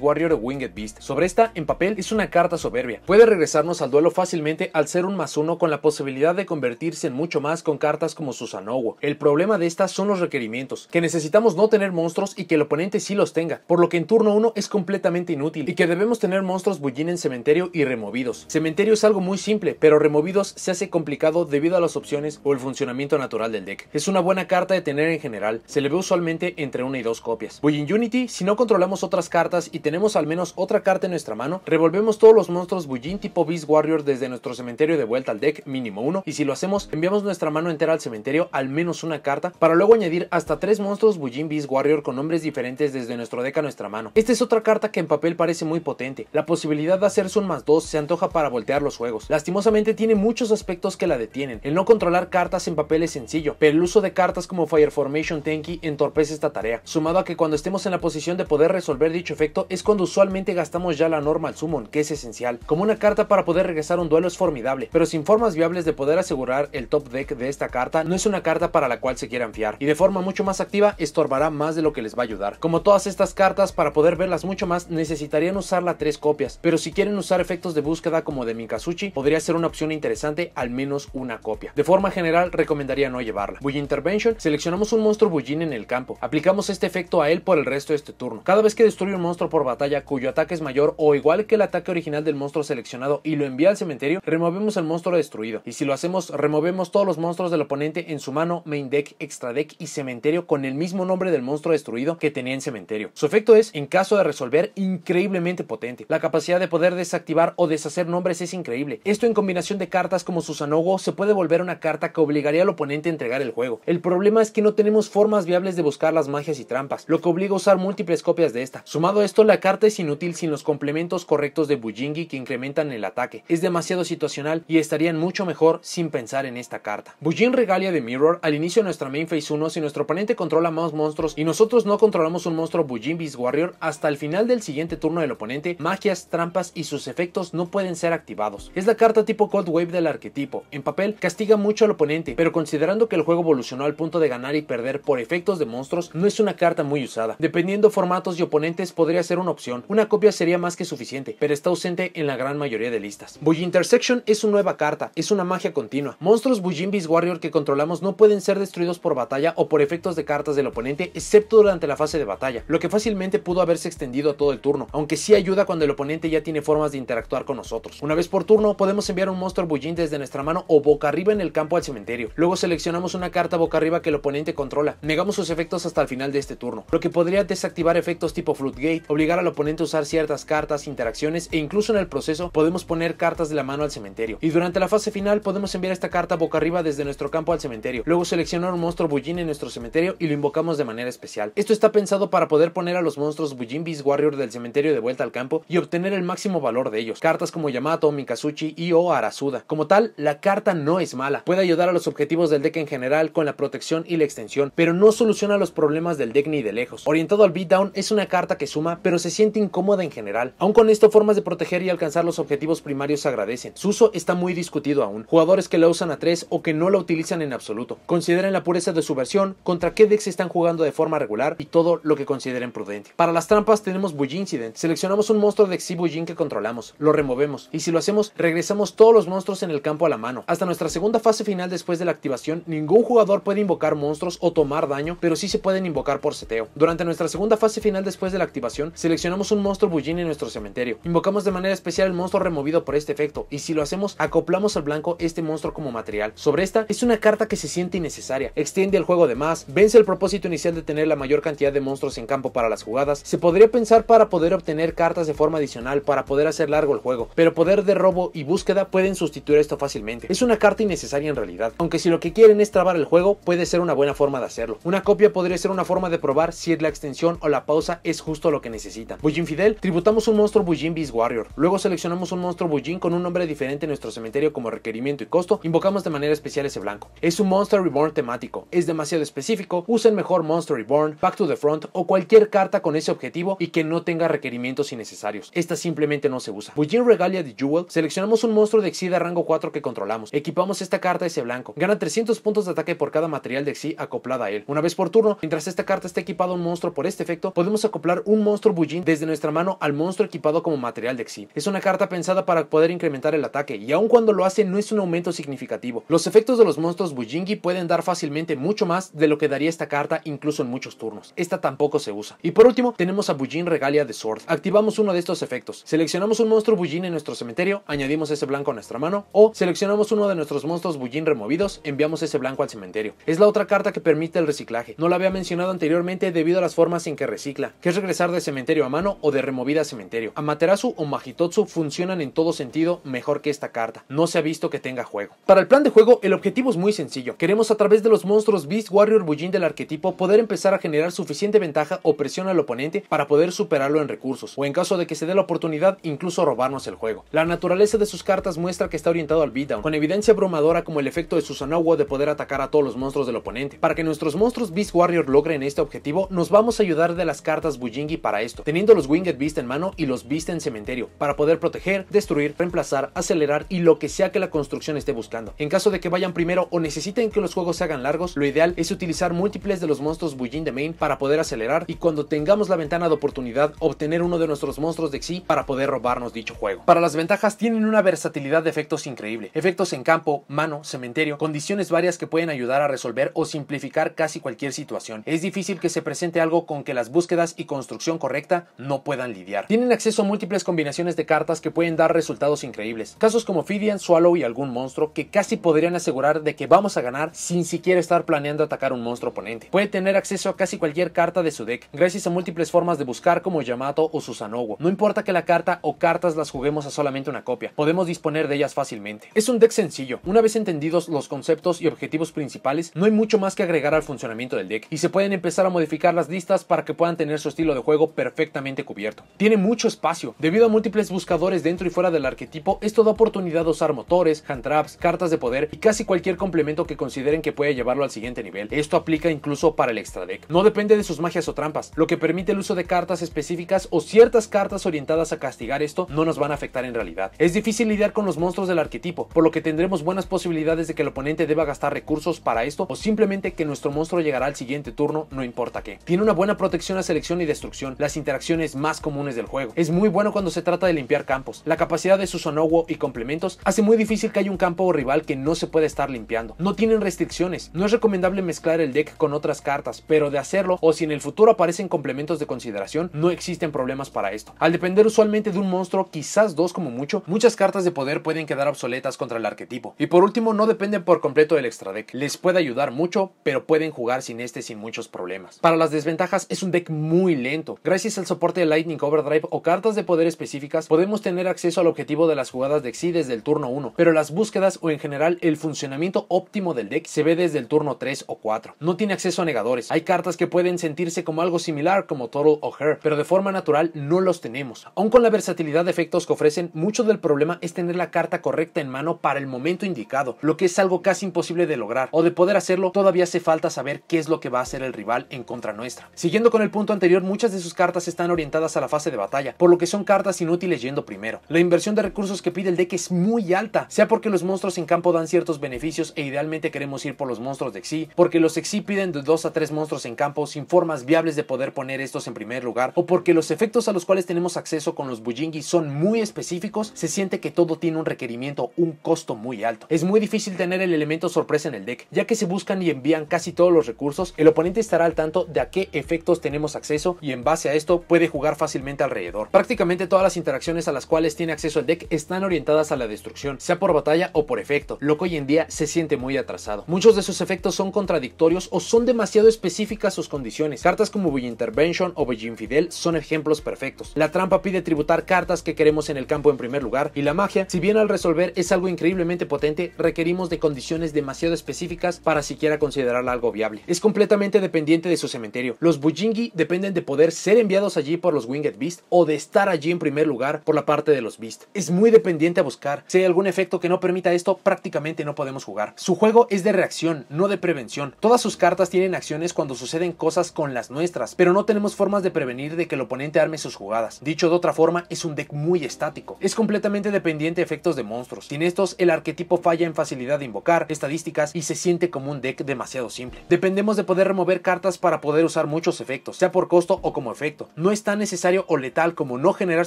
Warrior o Winged Beast. Sobre esta, en papel, es una carta soberbia. Puede regresarnos al duelo fácilmente al ser un más uno con la posibilidad de convertirse en mucho más con cartas como Susanowo. El problema de estas son los requerimientos, que necesitamos no tener monstruos y que el oponente sí los tenga, por lo que en turno uno es completamente inútil y que debemos tener monstruos Bujin en cementerio y removidos. Cementerio es algo muy simple, pero removidos se hace complicado debido a las opciones o el funcionamiento natural del deck. Es una buena carta de tener en general, se le ve usualmente entre una y dos copias. Bujin Unity, si no controlamos otras cartas y tenemos al menos otra carta en nuestra mano, revolvemos todos los monstruos Bujin tipo Beast Warrior desde nuestro cementerio de vuelta al deck, mínimo uno, y si lo hacemos, enviamos nuestra mano entera al cementerio, al menos una carta, para luego añadir hasta tres monstruos Bujin Beast Warrior con nombres diferentes desde nuestro deck a nuestra mano. Esta es otra carta que en papel parece muy potente, la posibilidad de hacerse un más dos se antoja para voltear los juegos. Lastimosamente tiene muchos aspectos que la detienen, el no controlar cartas en papel es sencillo, pero el uso de cartas como Fire Formation Tenki entorpece esta tarea, sumado a que cuando estemos en la posición de poder resolver dicho efecto es cuando usualmente gastamos ya la Normal Summon, que es esencial. Como una carta para poder regresar un duelo es formidable, pero sin formas viables de poder asegurar el top deck de esta carta, no es una carta para la cual se quieran fiar, y de forma mucho más activa estorbará más de lo que les va a ayudar. Como todas estas cartas, para poder verlas mucho más necesitarían usarla tres copias, pero si quieren usar efectos de búsqueda como de Minkazuchi, podría ser una opción interesante al menos una copia. De forma general recomendaría no llevarla. Bujin Intervention, seleccionamos un monstruo Bujin en el campo, aplicamos este efecto a él por el resto de este turno. Cada vez que destruye un monstruo por batalla cuyo ataque es mayor o igual que el ataque original del monstruo seleccionado y lo envía al cementerio, removemos el monstruo destruido, y si lo hacemos removemos todos los monstruos del oponente en su mano, main deck, extra deck y cementerio con el mismo nombre del monstruo destruido que tenía en cementerio. Su efecto es, en caso de resolver, increíblemente potente. La capacidad de poder desactivar o deshacer nombres es increíble. Esto en combinación de cartas como Susanowo se puede volver una carta que obligaría al oponente a entregar el juego. El problema es que no tenemos formas viables de buscar las magias y trampas, lo que obliga a usar múltiples copias de esta. Sumado a esto, la carta es inútil sin los complementos correctos de Bujingi que incrementan el ataque. Es demasiado situacional y estarían mucho mejor sin pensar en esta carta. Bujin Regalia de Mirror, al inicio de nuestra main phase uno, si nuestro oponente controla más monstruos y nosotros no controlamos un monstruo Bujin Beast Warrior, hasta el final del siguiente turno del oponente, magias, trampas y sus efectos no pueden ser activados. Es la carta tipo Cold Wave del arquetipo. En papel, castiga mucho al oponente, pero considerando que el juego evolucionó al punto de ganar y perder por efectos de monstruos, no es una carta muy usada. Dependiendo formatos y oponentes podría ser una opción. Una copia sería más que suficiente, pero está ausente en la gran mayoría de listas. Bujin Intersection es una nueva carta, es una magia continua. Monstruos Bujin Beast Warrior que controlamos no pueden ser destruidos por batalla o por efectos de cartas del oponente, excepto durante la fase de batalla, lo que fácilmente pudo haberse extendido a todo el turno, aunque sí ayuda cuando el oponente ya tiene formas de interactuar con nosotros. Una vez por turno podemos enviar un monstruo Bujin desde nuestra mano o boca arriba en el campo al cementerio. Luego seleccionamos una carta boca arriba que el oponente controla, negamos sus efectos hasta el final de este turno, lo que podría desactivar efectos tipo Floodgate, obligar al oponente a usar ciertas cartas, interacciones e incluso en el proceso podemos poner cartas de la mano al cementerio. Y durante la fase final podemos enviar esta carta boca arriba desde nuestro campo al cementerio, luego seleccionar un monstruo Bujin en nuestro cementerio y lo invocamos de manera especial. Esto está pensado para poder poner a los monstruos Bujin Beast Warrior del cementerio de vuelta al campo y obtener el máximo valor de ellos. Cartas como Yamato, Minkazuchi y o Arasuda. Como tal, la carta no es mala, puede ayudar a los objetivos del deck en general con la protección y la extensión, pero no soluciona los problemas del deck ni de lejos. Orientado al beatdown, es una carta que suma, pero se siente incómoda en general. Aun con esto, formas de proteger y alcanzar los objetivos primarios se agradecen. Su uso está muy discutido aún. Jugadores que la usan a tres o que no la utilizan en absoluto. Consideren la pureza de su versión, contra qué decks están jugando de forma regular y todo lo que consideren prudente. Para las trampas tenemos Bujin Incident. Seleccionamos un monstruo de Xyz Bujin que controlamos, lo removemos y si lo hacemos regresamos todos los monstruos en el campo a la mano. Hasta nuestra segunda fase final después de la activación, ningún jugador puede invocar monstruos o tomar daño, pero sí se pueden invocar por seteo. Durante nuestra segunda fase final después de la activación, seleccionamos un monstruo Bujin en nuestro cementerio. Invocamos de manera especial el monstruo removido por este efecto y si lo hacemos, acoplamos al blanco este monstruo como material. Sobre esta, es una carta que se siente innecesaria, extiende el juego de más, vence el propósito inicial de tener la mayor cantidad de monstruos en campo para las jugadas. Se podría pensar para poder obtener cartas de forma adicional para poder hacer largo el juego, pero poder de robo y búsqueda pueden sustituir esto fácilmente. Es una carta innecesaria en realidad, aunque si lo que quieren es trabar el juego, puede ser una buena forma de hacerlo. Una copia podría ser una forma de probar si la extensión o la pausa es justo lo que necesitan. Bujin Fidel, tributamos un monstruo Bujin Beast Warrior, luego seleccionamos un monstruo Bujin con un nombre diferente en nuestro cementerio como requerimiento y costo, invocamos de manera especial ese blanco. Es un Monster Reborn temático, es demasiado específico, usen mejor Monster Reborn, Back to the Front o cualquier carta con ese objetivo y que no tenga requerimientos innecesarios. Esta simplemente no se usa. Bujin Regalia de Jewel, seleccionamos un monstruo de Xyz de rango cuatro que controlamos, equipamos esta carta a ese blanco, gana trescientos puntos de ataque por cada material de Xyz acoplada a él. una vez por turno. Mientras esta carta esté equipada a un monstruo por este efecto, podemos acoplar un monstruo Bujin desde nuestra mano al monstruo equipado como material de exil. Es una carta pensada para poder incrementar el ataque, y aun cuando lo hace no es un aumento significativo. Los efectos de los monstruos Bujinki pueden dar fácilmente mucho más de lo que daría esta carta incluso en muchos turnos. Esta tampoco se usa. Y por último tenemos a Bujin Regalia de Sword. Activamos uno de estos efectos. Seleccionamos un monstruo Bujin en nuestro cementerio, añadimos ese blanco a nuestra mano, o seleccionamos uno de nuestros monstruos Bujin removidos, enviamos ese blanco al cementerio. Es la otra carta que permite el reciclaje. No la había mencionado anteriormente debido a las formas en que recicla, que es regresar de cementerio a mano o de removida a cementerio. Amaterasu o Mahitotsu funcionan en todo sentido mejor que esta carta. No se ha visto que tenga juego. Para el plan de juego el objetivo es muy sencillo. Queremos a través de los monstruos Beast Warrior Bujin del arquetipo poder empezar a generar suficiente ventaja o presión al oponente para poder superarlo en recursos, o en caso de que se dé la oportunidad incluso robarnos el juego. La naturaleza de sus cartas muestra que está orientado al beatdown, con evidencia abrumadora como el efecto de Susanowo de poder atacar a todos los monstruos del oponente. Para que nuestros monstruos Beast Warrior logren este objetivo, nos vamos a ayudar de las cartas Bujinki para esto, teniendo los Winged Beast en mano y los Beast en cementerio, para poder proteger, destruir, reemplazar, acelerar y lo que sea que la construcción esté buscando. En caso de que vayan primero o necesiten que los juegos se hagan largos, lo ideal es utilizar múltiples de los monstruos Bujin de main para poder acelerar y cuando tengamos la ventana de oportunidad, obtener uno de nuestros monstruos de exil para poder robarnos dicho juego. Para las ventajas tienen una versatilidad de efectos increíble. Efectos en campo, mano, cementerio, condiciones varias que pueden ayudar a resolver o simplificar casi cualquier situación. Es difícil que se presente algo con que las búsquedas y construcción correcta no puedan lidiar. Tienen acceso a múltiples combinaciones de cartas que pueden dar resultados increíbles. Casos como Ophidian, Swallow y algún monstruo que casi podrían asegurar de que vamos a ganar sin siquiera estar planeando atacar un monstruo oponente. Puede tener acceso a casi cualquier carta de su deck gracias a múltiples formas de buscar como Yamato o Susanowo. No importa que la carta o cartas las juguemos a solamente una copia, podemos disponer de ellas fácilmente. Es un deck sencillo. Una vez entendidos los conceptos y objetivos principales, no hay mucho más que agregar al funcionamiento del deck, y se pueden empezar a modificar las listas para que puedan tener su estilo de juego perfectamente cubierto. Tiene mucho espacio. Debido a múltiples buscadores dentro y fuera del arquetipo, esto da oportunidad de usar motores, hand traps, cartas de poder y casi cualquier complemento que consideren que puede llevarlo al siguiente nivel. Esto aplica incluso para el extra deck. No depende de sus magias o trampas, lo que permite el uso de cartas específicas o ciertas cartas orientadas a castigar esto no nos van a afectar en realidad. Es difícil lidiar con los monstruos del arquetipo, por lo que tendremos buenas posibilidades de que el oponente deba gastar recursos para esto o simplemente que nuestro monstruo llegará al siguiente turno, no importa qué. Tiene una buena protección a selección y destrucción, las interacciones más comunes del juego. Es muy bueno cuando se trata de limpiar campos. La capacidad de Susanowo y complementos hace muy difícil que haya un campo o rival que no se pueda estar limpiando. No tienen restricciones. No es recomendable mezclar el deck con otras cartas, pero de hacerlo o si en el futuro aparecen complementos de consideración, no existen problemas para esto. Al depender usualmente de un monstruo, quizás dos como mucho, muchas cartas de poder pueden quedar obsoletas contra el arquetipo. Y por último, no dependen por completo del extra deck. Les puede ayudar mucho, pero pueden jugar sin este sin muchos problemas. Para las desventajas, es un deck muy lento. Gracias al soporte de Lightning Overdrive o cartas de poder específicas, podemos tener acceso al objetivo de las jugadas de exi desde el turno uno, pero las búsquedas o en general el funcionamiento óptimo del deck se ve desde el turno tres o cuatro. No tiene acceso a negadores. Hay cartas que pueden sentirse como algo similar como Total o Her, pero de forma natural no los tenemos. Aun con la versatilidad de efectos que ofrecen, mucho del problema es tener la carta correcta en mano para el momento indicado, lo que es algo casi imposible de lograr, o de poder hacerlo todavía hace falta saber qué es lo que va a hacer el rival en contra nuestra. Siguiendo con el punto anterior, muchas de sus cartas están orientadas a la fase de batalla, por lo que son cartas inútiles yendo primero. La inversión de recursos que pide el deck es muy alta, sea porque los monstruos en campo dan ciertos beneficios e idealmente queremos ir por los monstruos de exi, porque los exi piden de dos a tres monstruos en campo sin formas viables de poder poner estos en primer lugar, o porque los efectos a los cuales tenemos acceso con los Bujinki son muy específicos, se siente que todo tiene un requerimiento, un costo muy alto. Es muy difícil tener el elemento sorpresa en el deck, ya que se buscan y envían casi todos los recursos, el oponente estará al tanto de a qué efectos tenemos acceso y en base a esto puede jugar fácilmente alrededor. Prácticamente todas las interacciones a las cuales tiene acceso el deck están orientadas a la destrucción, sea por batalla o por efecto, lo que hoy en día se siente muy atrasado. Muchos de sus efectos son contradictorios o son demasiado específicas sus condiciones. Cartas como Bujin Intervention o Bujin Fidel son ejemplos perfectos. La trampa pide tributar cartas que queremos en el campo en primer lugar, y la magia, si bien al resolver es algo increíblemente potente, requerimos de condiciones demasiado específicas para siquiera considerarla algo viable. Es completamente dependiente de su cementerio. Los Bujinki dependen de poder ser enviados allí por los Winged Beast o de estar allí en primer lugar por la parte de los Beast. Es muy dependiente a buscar. Si hay algún efecto que no permita esto, prácticamente no podemos jugar. Su juego es de reacción, no de prevención. Todas sus cartas tienen acciones cuando suceden cosas con las nuestras, pero no tenemos formas de prevenir de que el oponente arme sus jugadas. Dicho de otra forma, es un deck muy estático. Es completamente dependiente de efectos de monstruos. Sin estos, el arquetipo falla en facilidad de invocar, estadísticas y se siente como un deck demasiado simple. Dependemos de poder remover cartas para poder usar muchos efectos, sea por costo o como efecto. No es tan necesario o letal como no generar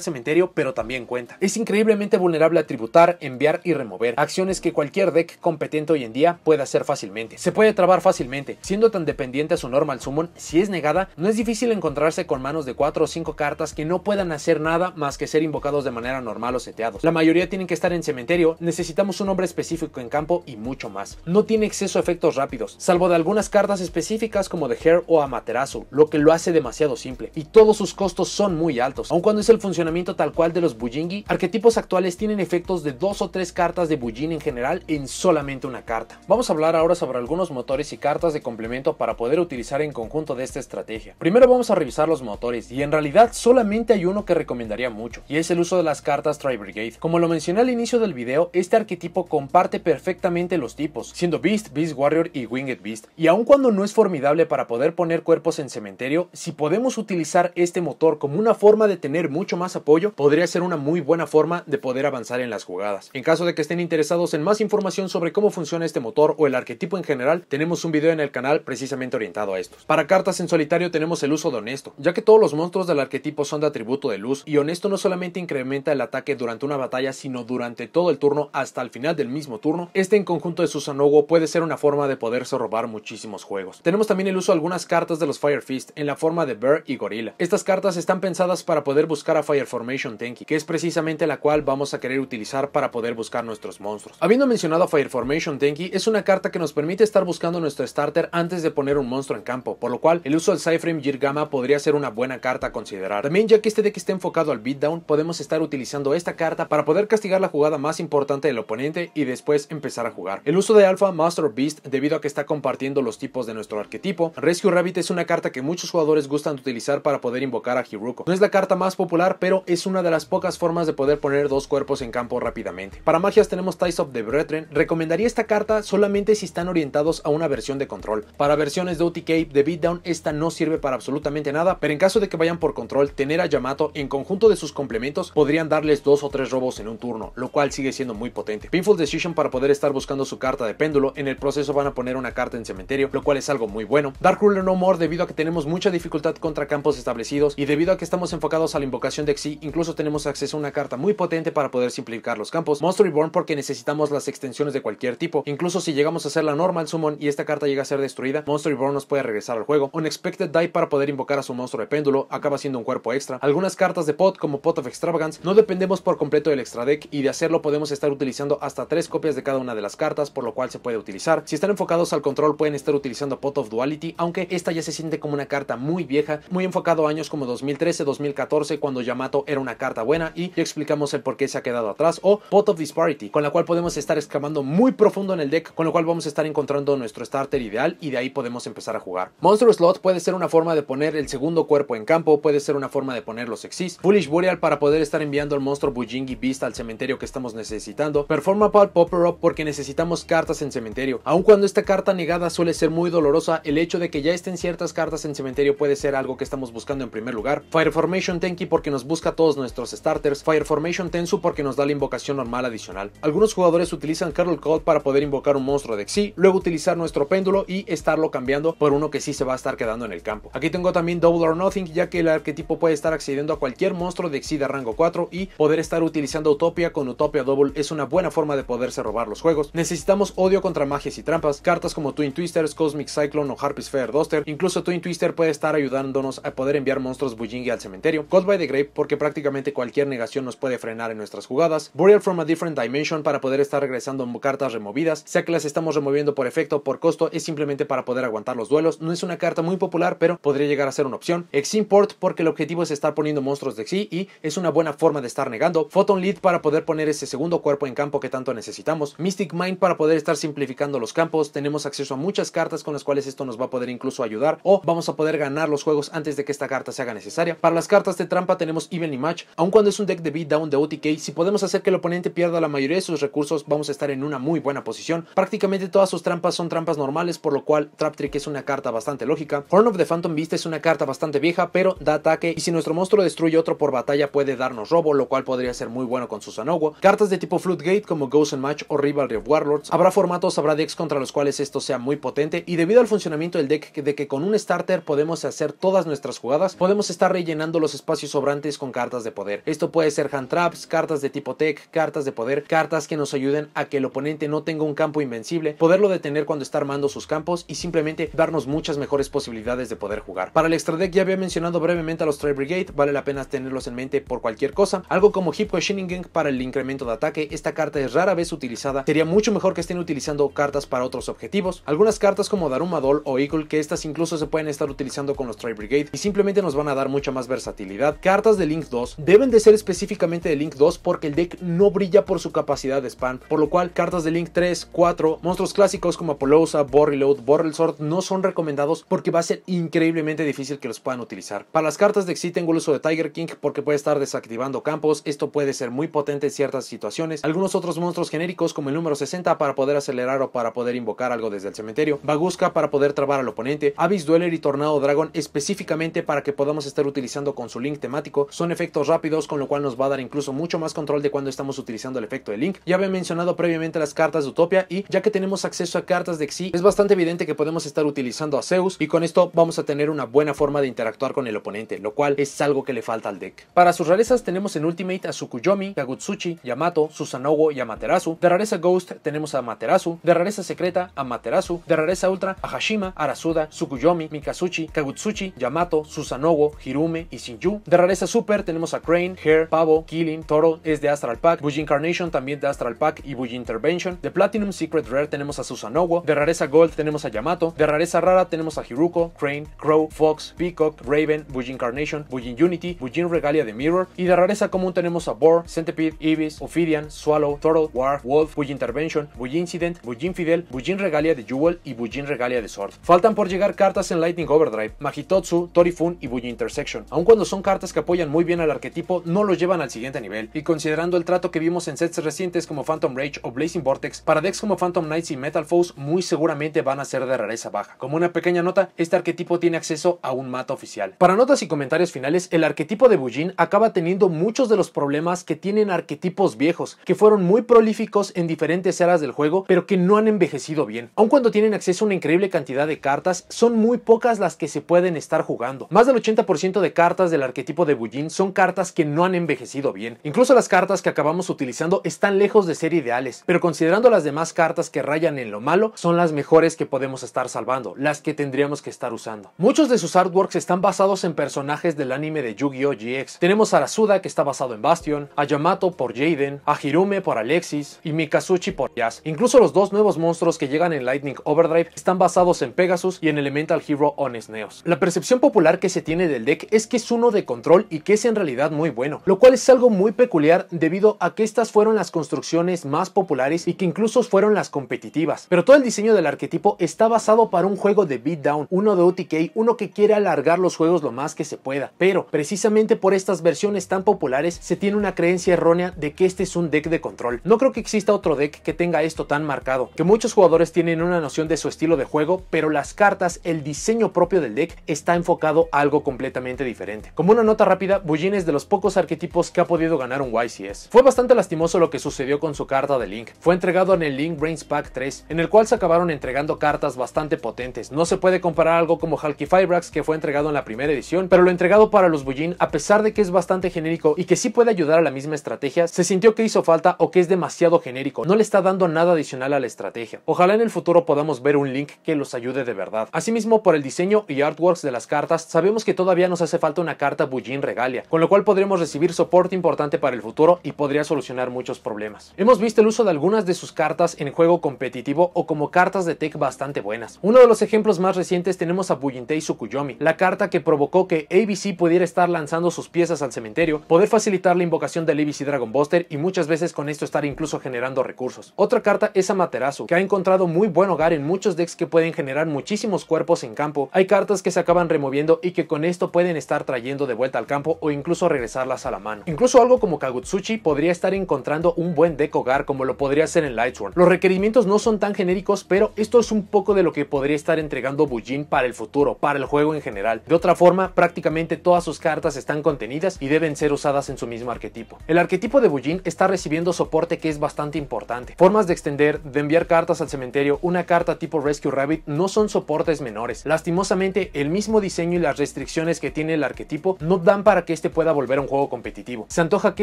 cementerio, pero también cuenta. Es increíblemente vulnerable a tributar, enviar y remover, acciones que cualquier deck competente hoy en día puede hacer fácilmente. Se puede trabar fácilmente, siendo tan dependiente a su normal summon, si es negada, no es difícil encontrarse con manos de cuatro o cinco cartas que no puedan hacer nada más que ser invocados de manera normal o seteados. La mayoría tienen que estar en cementerio, necesitamos un hombre específico en campo y mucho más. No tiene acceso a efectos rápidos, salvo de algunas cartas específicas como de Hair o Amaterasu, lo que lo hace demasiado simple, y todos sus costos son muy altos. Aun cuando es el funcionamiento tal cual de los Bujingi, arquetipos actuales tienen efectos de dos o tres cartas de Bujin en general en solamente una carta. Vamos a hablar ahora sobre algunos motores y cartas de complemento para poder utilizar en conjunto de esta estrategia. Primero vamos a revisar los motores, y en realidad solamente hay uno que recomendaría mucho, y es el uso de las cartas Tri-Brigade. Como lo mencioné al inicio del video, este arquetipo comparte perfectamente los tipos, siendo Beast, Beast Warrior y Winged Beast, y aun cuando no es formidable para poder poner cuerpos en cementerio, si podemos utilizar este motor como una forma de tener mucho más apoyo, podría ser una muy buena forma de poder avanzar en las jugadas. En caso de que estén interesados en más información sobre cómo funciona este motor o el arquetipo en general, tenemos un video en el canal precisamente orientado a estos. Para cartas en solitario tenemos el uso de Honesto, ya que todos los monstruos del arquetipo son de atributo de luz, y Honesto no solamente incrementa el ataque durante una batalla, sino durante todo el turno hasta el final del mismo turno. Este en conjunto de Susanowo puede ser una forma de poderse robar muchísimos juegos. Tenemos también el uso de algunas cartas de los Fire Fist en la forma de Bear y Gorila. Estas cartas están pensadas para poder buscar a Fire Formation Tenki, que es precisamente la cual vamos a querer utilizar para poder buscar nuestros monstruos. Habiendo mencionado a Fire Formation Tenki, es una carta que nos permite estar buscando nuestro starter antes de poner un monstruo en campo, por lo cual el uso del Cyframe Jirgama podría ser una buena carta a considerar. También, ya que este deck está enfocado al beatdown, podemos estar utilizando esta carta para poder castigar la jugada más importante del oponente y después empezar a jugar. El uso de Alpha Master Beast, debido a que está compartiendo los tipos de nuestro arquetipo. Rescue Rabbit es una carta que muchos jugadores gustan de utilizar para poder invocar a Hiruko. No es la carta más popular, pero es una de las pocas formas de poder poner dos cuerpos en campo rápidamente. Para magias tenemos Ties of the Brethren. Recomendaría esta carta solamente si están orientados a una versión de control. Para versiones de O T K, de beatdown, esta no sirve para absolutamente nada, pero en caso de que vayan por control, tener a Yamato en conjunto de sus complementos podrían darles dos o tres robos en un turno, lo cual sigue siendo muy potente. Painful Decision para poder estar buscando su carta de péndulo, en el proceso van a poner una carta en cementerio, lo cual es algo muy bueno. Dark Ruler No More, debido a que tenemos mucha dificultad contra campos establecidos y debido a que estamos enfocados a la invocación de Xi, incluso tenemos acceso a una carta muy potente para poder simplificar los campos. Monster Reborn porque necesitamos las extensiones de cualquier tipo, incluso si llegamos a hacer la normal summon y esta carta llega a ser destruida, Monster Reborn nos puede regresar al juego. Unexpected Die para poder invocar a su monstruo de péndulo, acaba siendo un cuerpo extra. Algunas cartas de pot como Pot of Extravagance, no dependemos por completo del extra deck y de hacerlo podemos estar utilizando hasta tres copias de cada una de las cartas, por lo cual se puede utilizar. Si están enfocados al control pueden estar utilizando Pot of Duality, aunque esta ya se siente como una carta muy vieja, muy enfocado a años como dos mil trece, dos mil catorce, cuando Yamato era una carta buena y ya explicamos el por qué se ha quedado atrás, o Pot of Disparity, con la cual podemos estar excavando muy profundo en el deck, con lo cual vamos a estar encontrando nuestro starter ideal y de ahí podemos empezar a jugar. Monster Slot puede ser una forma de poner el segundo cuerpo en campo, puede ser una forma de poner los Exis, Foolish Burial para poder estar enviando al monstruo Bujingi Beast al cementerio que estamos necesitando, Performapal Popper Up porque necesitamos cartas en cementerio. Aun cuando esta carta negada suele ser muy dolorosa, el hecho de que ya estén ciertas cartas en cementerio puede ser algo que estamos buscando en primer lugar. Fire Formation Tenki porque nos busca todos nuestros starters, Fire Formation Tensu porque nos da la invocación normal adicional. Algunos jugadores utilizan Curl Call para poder invocar un monstruo de Xi, luego utilizar nuestro péndulo y estarlo cambiando por uno que sí se va a estar quedando en el campo. Aquí tengo también Double or Nothing, ya que el arquetipo puede estar accediendo a cualquier monstruo de X de rango cuatro y poder estar utilizando Utopia con Utopia Double es una buena forma de poderse robar los juegos. Necesitamos odio contra magias y trampas, cartas como Twin Twisters, Cosmic Cyclone o Harpy Sphere Duster. Incluso Twin Twister puede estar ayudándonos a poder enviar monstruos Bujingi al cementerio. Caught by the Grave porque prácticamente cualquier negación nos puede frenar en nuestras jugadas. Burial from a Different Dimension para poder estar regresando cartas removidas, sea que las estamos removiendo por efecto, por costo, es simplemente para poder aguantar los duelos. No es una carta muy popular, pero podría llegar a ser una opción. Eximport porque el objetivo es estar poniendo monstruos de Xi y es una buena forma de estar negando. Photon Lead para poder poner ese segundo cuerpo en campo que tanto necesitamos. Mystic Mind para poder estar simplificando los campos. Tenemos acceso a muchas cartas con las cuales esto nos va a poder incluso ayudar o vamos a poder ganar los juegos antes de que esta carta se haga necesaria. Para las cartas de trampa tenemos Evenly Match. Aun cuando es un deck de beatdown de O T K, si podemos hacer que el oponente pierda la mayoría de sus recursos, vamos a estar en una muy buena posición. Prácticamente todas sus trampas son trampas normales, por lo cual Trap Trick es una carta bastante lógica. Horn of the Phantom Beast es una carta bastante vieja, pero da ataque y si nuestro monstruo destruye otro por batalla puede darnos robo, lo cual podría ser muy bueno con Susanowo. Cartas de tipo Floodgate como Ghost and Match o Rivalry of Warlords. Habrá formatos, habrá decks contra los cuales esto sea muy potente excelente, y debido al funcionamiento del deck de que con un starter podemos hacer todas nuestras jugadas, podemos estar rellenando los espacios sobrantes con cartas de poder. Esto puede ser hand traps, cartas de tipo tech, cartas de poder, cartas que nos ayuden a que el oponente no tenga un campo invencible, poderlo detener cuando está armando sus campos y simplemente darnos muchas mejores posibilidades de poder jugar. Para el extra deck ya había mencionado brevemente a los Tri-Brigade, vale la pena tenerlos en mente por cualquier cosa, algo como Hippo Shinningen para el incremento de ataque. Esta carta es rara vez utilizada, sería mucho mejor que estén utilizando cartas para otros objetivos. Algunas cartas como Daruma Doll o Eagle, que estas incluso se pueden estar utilizando con los Tri-Brigade y simplemente nos van a dar mucha más versatilidad. Cartas de Link dos deben de ser específicamente de Link dos porque el deck no brilla por su capacidad de spam, por lo cual cartas de Link tres, cuatro, monstruos clásicos como Apollosa, Borreload, Borrel Sword no son recomendados porque va a ser increíblemente difícil que los puedan utilizar. Para las cartas de Exit tengo el uso de Tiger King porque puede estar desactivando campos, esto puede ser muy potente en ciertas situaciones. Algunos otros monstruos genéricos como el número sesenta para poder acelerar o para poder invocar algo desde el cementerio, Baguska para poder trabar al oponente, Abyss Dweller y Tornado Dragon específicamente para que podamos estar utilizando con su Link temático. Son efectos rápidos con lo cual nos va a dar incluso mucho más control de cuando estamos utilizando el efecto de Link. Ya había mencionado previamente las cartas de Utopia y ya que tenemos acceso a cartas de Xyz es bastante evidente que podemos estar utilizando a Zeus y con esto vamos a tener una buena forma de interactuar con el oponente, lo cual es algo que le falta al deck. Para sus rarezas tenemos en Ultimate a Tsukuyomi, Kagutsuchi, Yamato, Susanowo y Amaterasu. De rareza Ghost tenemos a Amaterasu, de rareza secreta a Amaterasu, de rareza ultra a Hashima, Arasuda, Tsukuyomi, Minkazuchi, Kagutsuchi, Yamato, Susanowo, Hirume y Shinju. De rareza super tenemos a Crane, Hair, Pavo, Killing, Toro es de Astral Pack, Bujin Carnation también de Astral Pack y Bujin Intervention. De Platinum Secret Rare tenemos a Susanowo, de rareza Gold tenemos a Yamato, de rareza rara tenemos a Hiruko, Crane, Crow, Fox, Peacock, Raven, Bujin Carnation, Bujin Unity, Bujin Regalia de Mirror, y de rareza común tenemos a Boar, Centipede, Ibis, Ophidian, Swallow, Turtle, War, Wolf, Bujin Intervention, Bujin Incident, Bujin Fidel, Bujin Regalia de Jewel y Bujin Regalia de Sword. Faltan por llegar cartas en Lightning Overdrive, Mahitotsu, Torifune y Bujin Intersection. Aun cuando son cartas que apoyan muy bien al arquetipo, no lo llevan al siguiente nivel, y considerando el trato que vimos en sets recientes como Phantom Rage o Blazing Vortex, para decks como Phantom Knights y Metal Foes muy seguramente van a ser de rareza baja. Como una pequeña nota, este arquetipo tiene acceso a un mata oficial. Para notas y comentarios finales, el arquetipo de Bujin acaba teniendo muchos de los problemas que tienen arquetipos viejos, que fueron muy prolíficos en diferentes eras del juego, pero que no han envejecido bien. Aun cuando tienen acceso a una increíble cantidad de cartas, son muy pocas las que se pueden estar jugando. Más del ochenta por ciento de cartas del arquetipo de Bujin son cartas que no han envejecido bien. Incluso las cartas que acabamos utilizando están lejos de ser ideales, pero considerando las demás cartas que rayan en lo malo, son las mejores que podemos estar salvando, las que tendríamos que estar usando. Muchos de sus artworks están basados en personajes del anime de Yu-Gi-Oh! G X. Tenemos a Arasuda, que está basado en Bastion, a Yamato por Jaden, a Hirume por Alexis y Mikazuchi por Yas. Incluso los dos nuevos monstruos que llegan en Lightning Overdrive están basados en Pegasus y en Elemental Hero Honest Neos. La percepción popular que se tiene del deck es que es uno de control y que es en realidad muy bueno, lo cual es algo muy peculiar debido a que estas fueron las construcciones más populares y que incluso fueron las competitivas. Pero todo el diseño del arquetipo está basado para un juego de beatdown, uno de O T K, uno que quiere alargar los juegos lo más que se pueda, pero precisamente por estas versiones tan populares se tiene una creencia errónea de que este es un deck de control. No creo que exista otro deck que tenga esto tan marcado, que muchos jugadores tienen una noción de su estilo de juego, pero las cartas, el diseño propio del deck está enfocado a algo completamente diferente. Como una nota rápida, Bujin es de los pocos arquetipos que ha podido ganar un Y C S. Fue bastante lastimoso lo que sucedió con su carta de Link. Fue entregado en el Link Brains Pack tres, en el cual se acabaron entregando cartas bastante potentes. No se puede comparar algo como Halki Firebrax, que fue entregado en la primera edición, pero lo entregado para los Bujin, a pesar de que es bastante genérico y que sí puede ayudar a la misma estrategia, se sintió que hizo falta o que es demasiado genérico, no le está dando nada adicional a la estrategia. Ojalá en el futuro podamos ver un Link que los ayude de verdad. Asimismo, por el diseño y artworks de las cartas, sabemos que todavía nos hace falta una carta Bujin Regalia, con lo cual podremos recibir soporte importante para el futuro y podría solucionar muchos problemas. Hemos visto el uso de algunas de sus cartas en juego competitivo o como cartas de tech bastante buenas. Uno de los ejemplos más recientes tenemos a Bujintei Tsukuyomi, la carta que provocó que A B C pudiera estar lanzando sus piezas al cementerio, poder facilitar la invocación del A B C Dragon Buster y muchas veces con esto estar incluso generando recursos. Otra carta es Amaterasu, que ha encontrado muy buen hogar en muchos decks que pueden generar muchísimos cuerpos en campo. Hay cartas que se acaban removiendo y que con esto pueden estar trayendo de vuelta al campo o incluso regresarlas a la mano. Incluso algo como Kagutsuchi podría estar encontrando un buen deck hogar como lo podría ser en Lightsworn. Los requerimientos no son tan genéricos, pero esto es un poco de lo que podría estar entregando Bujin para el futuro, para el juego en general. De otra forma, prácticamente todas sus cartas están contenidas y deben ser usadas en su mismo arquetipo. El arquetipo de Bujin está recibiendo soporte que es bastante importante. Formas de extender, de enviar cartas al cementerio, una carta tipo por Rescue Rabbit no son soportes menores. Lastimosamente, el mismo diseño y las restricciones que tiene el arquetipo no dan para que este pueda volver a un juego competitivo. Se antoja que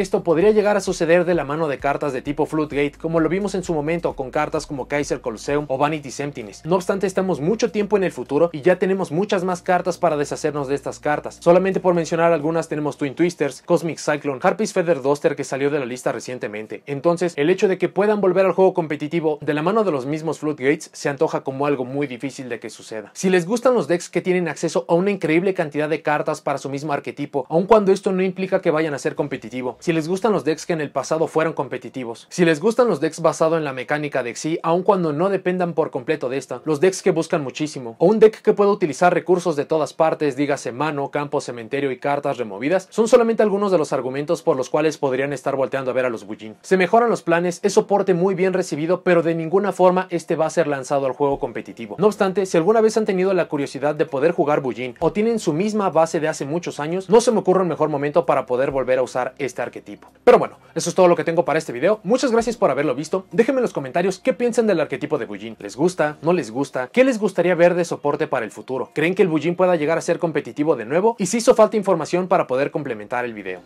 esto podría llegar a suceder de la mano de cartas de tipo Floodgate, como lo vimos en su momento con cartas como Kaiser Colosseum o Vanity's Emptiness. No obstante, estamos mucho tiempo en el futuro y ya tenemos muchas más cartas para deshacernos de estas cartas. Solamente por mencionar algunas, tenemos Twin Twisters, Cosmic Cyclone, Harpy's Feather Duster, que salió de la lista recientemente. Entonces, el hecho de que puedan volver al juego competitivo de la mano de los mismos Floodgates se antoja como algo muy difícil de que suceda. Si les gustan los decks que tienen acceso a una increíble cantidad de cartas para su mismo arquetipo, aun cuando esto no implica que vayan a ser competitivo, si les gustan los decks que en el pasado fueron competitivos, si les gustan los decks basados en la mecánica de X Y, aun cuando no dependan por completo de esta, los decks que buscan muchísimo, o un deck que pueda utilizar recursos de todas partes, dígase mano, campo, cementerio y cartas removidas, son solamente algunos de los argumentos por los cuales podrían estar volteando a ver a los Bujin. Se mejoran los planes, es soporte muy bien recibido, pero de ninguna forma este va a ser lanzado al juego competitivo. No obstante, si alguna vez han tenido la curiosidad de poder jugar Bujin o tienen su misma base de hace muchos años, no se me ocurre un mejor momento para poder volver a usar este arquetipo. Pero bueno, eso es todo lo que tengo para este video. Muchas gracias por haberlo visto. Déjenme en los comentarios qué piensan del arquetipo de Bujin. ¿Les gusta? ¿No les gusta? ¿Qué les gustaría ver de soporte para el futuro? ¿Creen que el Bujin pueda llegar a ser competitivo de nuevo? Y si hizo falta información para poder complementar el video.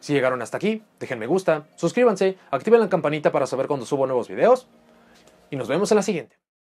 Si llegaron hasta aquí, dejen me gusta, suscríbanse, activen la campanita para saber cuando subo nuevos videos y nos vemos en la siguiente.